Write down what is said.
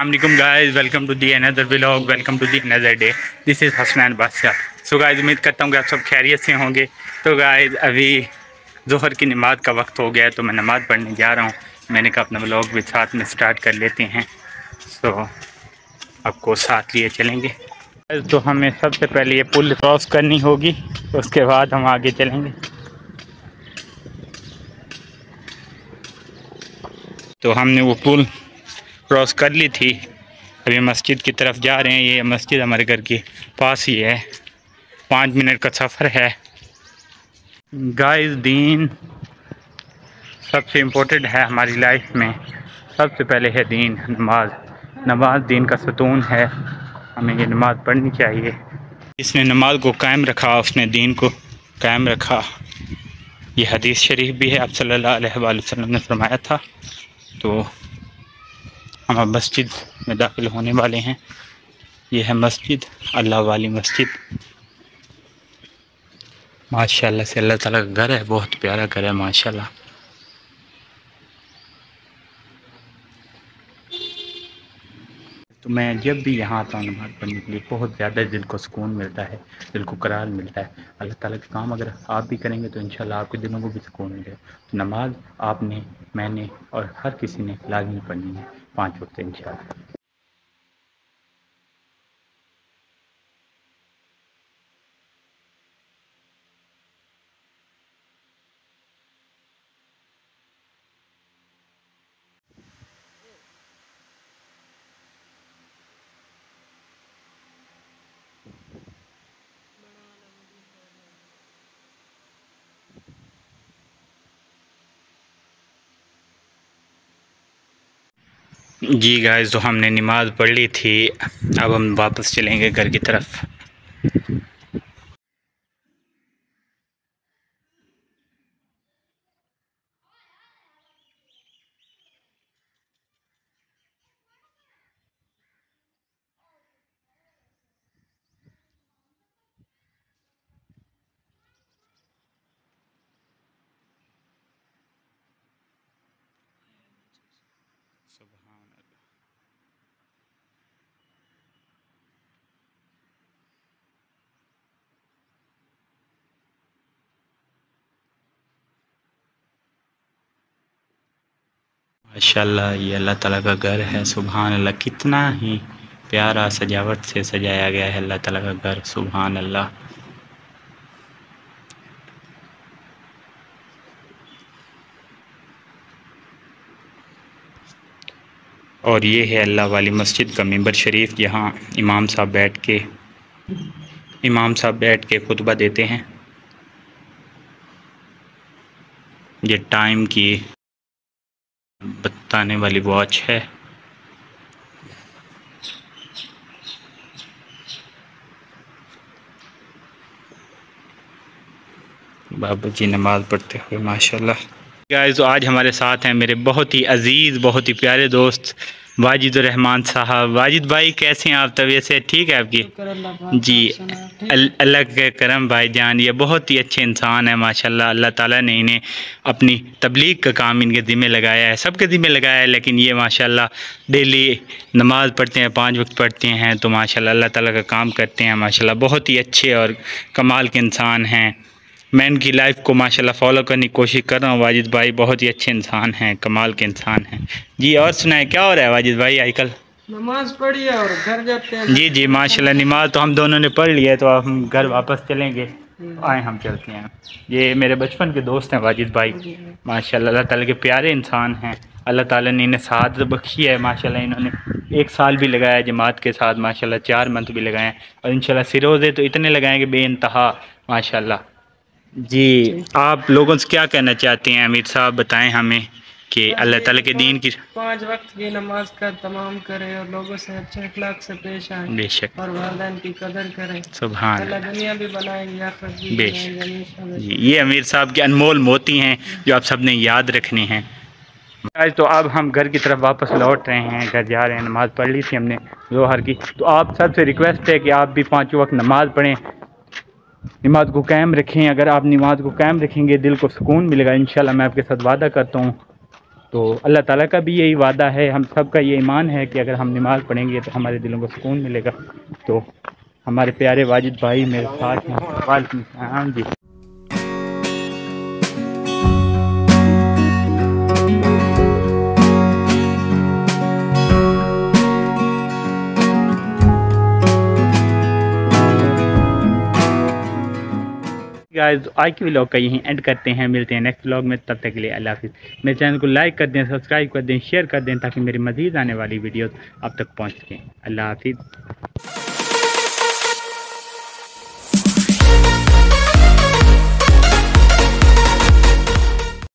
अस्सलामुअलैकुम guys, welcome to the another vlog, welcome to the another day. This is Hasnain Badshah. So guys, उम्मीद करता हूँ कि आप सब खैरियत से होंगे। तो गाइस, अभी जोहर की नमाज का वक्त हो गया है, तो मैं नमाज़ पढ़ने जा रहा हूँ। मैंने कहा अपना व्लॉग भी साथ में स्टार्ट कर लेते हैं, सो आपको साथ लिए चलेंगे। तो हमें सबसे पहले ये पुल क्रॉस करनी होगी, उसके बाद हम आगे चलेंगे। तो हमने वो पुल क्रॉस कर ली थी, अभी मस्जिद की तरफ जा रहे हैं। ये मस्जिद हमारे घर के पास ही है, 5 मिनट का सफ़र है। गाइस, दीन सबसे इम्पोर्टेंट है हमारी लाइफ में। सबसे पहले है दीन, नमाज। नमाज दीन का सुतून है, हमें ये नमाज़ पढ़नी चाहिए। इसने नमाज को कायम रखा, उसने दीन को कायम रखा। ये हदीस शरीफ भी है, आप सल्लल्लाहु अलैहि वसल्लम ने फरमाया था। तो हम मस्जिद में दाखिल होने वाले हैं। ये है मस्जिद, अल्लाह वाली मस्जिद। माशाल्लाह से अल्लाह ताला का घर है, बहुत प्यारा घर है माशाल्लाह। तो मैं जब भी यहाँ आता हूँ नमाज़ पढ़ने के लिए, बहुत ज़्यादा दिल को सुकून मिलता है, दिल को करार मिलता है। अल्लाह ताला के काम अगर आप भी करेंगे तो इंशाल्लाह आपके दिलों को भी सुकून मिलेगा। तो नमाज आपने, मैंने और हर किसी ने लाज़िमी पढ़नी है, 5 वक्त इंशाल्लाह। जी गाइस, तो हमने नमाज पढ़ ली थी, अब हम वापस चलेंगे घर की तरफ। माशाल्लाह, ये अल्लाह ताला का घर है। सुभान अल्लाह, कितना ही प्यारा सजावट से सजाया गया है अल्लाह ताला का घर। सुभान अल्लाह। और ये है अल्लाह वाली मस्जिद का मिंबर शरीफ, जहाँ इमाम साहब बैठ के खुतबा देते हैं। ये टाइम की बताने वाली वॉच है। बाबा जी नमाज पढ़ते हुए माशाल्लाह। गाइस, आज हमारे साथ हैं मेरे बहुत ही अजीज़, बहुत ही प्यारे दोस्त वाजिद रहमान साहब। वाजिद भाई, कैसे हैं आप? तबीयत से ठीक है आपकी? जी, अल्लाह के करम भाई जान। ये बहुत ही अच्छे इंसान है माशाल्लाह। अल्लाह ताला ने इन्हें अपनी तबलीग का काम इनके ज़िम्मे लगाया है, सबके ज़िम्मे लगाया है, लेकिन ये माशाल्लाह डेली नमाज़ पढ़ते हैं, 5 वक्त पढ़ते हैं। तो माशाल्लाह अल्लाह ताला का काम करते हैं माशाल्लाह। बहुत ही अच्छे और कमाल के इंसान हैं। मैं इनकी लाइफ को माशाल्लाह फॉलो करने की कोशिश कर रहा हूँ। वाजिद भाई बहुत ही अच्छे इंसान हैं, कमाल के इंसान हैं जी। और सुनाए, क्या हो रहा है वाजिद भाई आजकल? नमाज पढ़ी है और घर जाते हैं। जी जी माशाल्लाह, नमाज तो हम दोनों ने पढ़ लिया है, तो अब हम घर वापस चलेंगे। आए हम चलते हैं। ये मेरे बचपन के दोस्त हैं वाजिद भाई माशाल्लाह, अल्लाह ताला के प्यारे इंसान हैं। अल्लाह ताला ने इन्हें साथ बख्शी है माशाल्लाह। इन्होंने 1 साल भी लगाया जमात के साथ माशाल्लाह, 4 मंथ भी लगाए, और इंशाल्लाह सिरोज़े तो इतने लगाएंगे बेइंतहा माशाल्लाह। जी, आप लोगों से क्या कहना चाहते हैं अमीर साहब? बताएं हमें कि अल्लाह ताला के दीन की 5 वक्त की नमाज का तमाम करें और लोगों से अच्छे अखलाक से पेश आएं। बेशक। और वालिदैन की कदर करें। सुभान अल्लाह, दुनिया भी बनाएंगे, आखिरत भी बनाएंगे। जी, ये अमीर साहब के अनमोल मोती हैं जो आप सबने याद रखने हैं। आज तो अब हम घर की तरफ वापस लौट रहे हैं, घर जा रहे हैं। नमाज़ पढ़ ली थी हमने जोहर की। तो आप सबसे रिक्वेस्ट है कि आप भी 5 वक्त नमाज़ पढ़ें, नमाज को कायम रखें। अगर आप नमाज को कायम रखेंगे, दिल को सुकून मिलेगा इंशाल्लाह। मैं आपके साथ वादा करता हूँ तो अल्लाह ताला का भी यही वादा है, हम सब का ये ईमान है कि अगर हम नमाज़ पढ़ेंगे तो हमारे दिलों को सुकून मिलेगा। तो हमारे प्यारे वाजिद भाई मेरे साथ हैं। वालेकुम सलाम जी। गाइस आज के व्लॉग का यहीं एंड करते हैं, मिलते हैं नेक्स्ट व्लॉग में, तब तक के लिए अल्लाह हाफिज़। मेरे चैनल को लाइक कर दें, सब्सक्राइब कर दें, शेयर कर दें ताकि मेरी मज़ीद आने वाली वीडियोस आप तक पहुंच सकें। अल्लाह हाफिज़।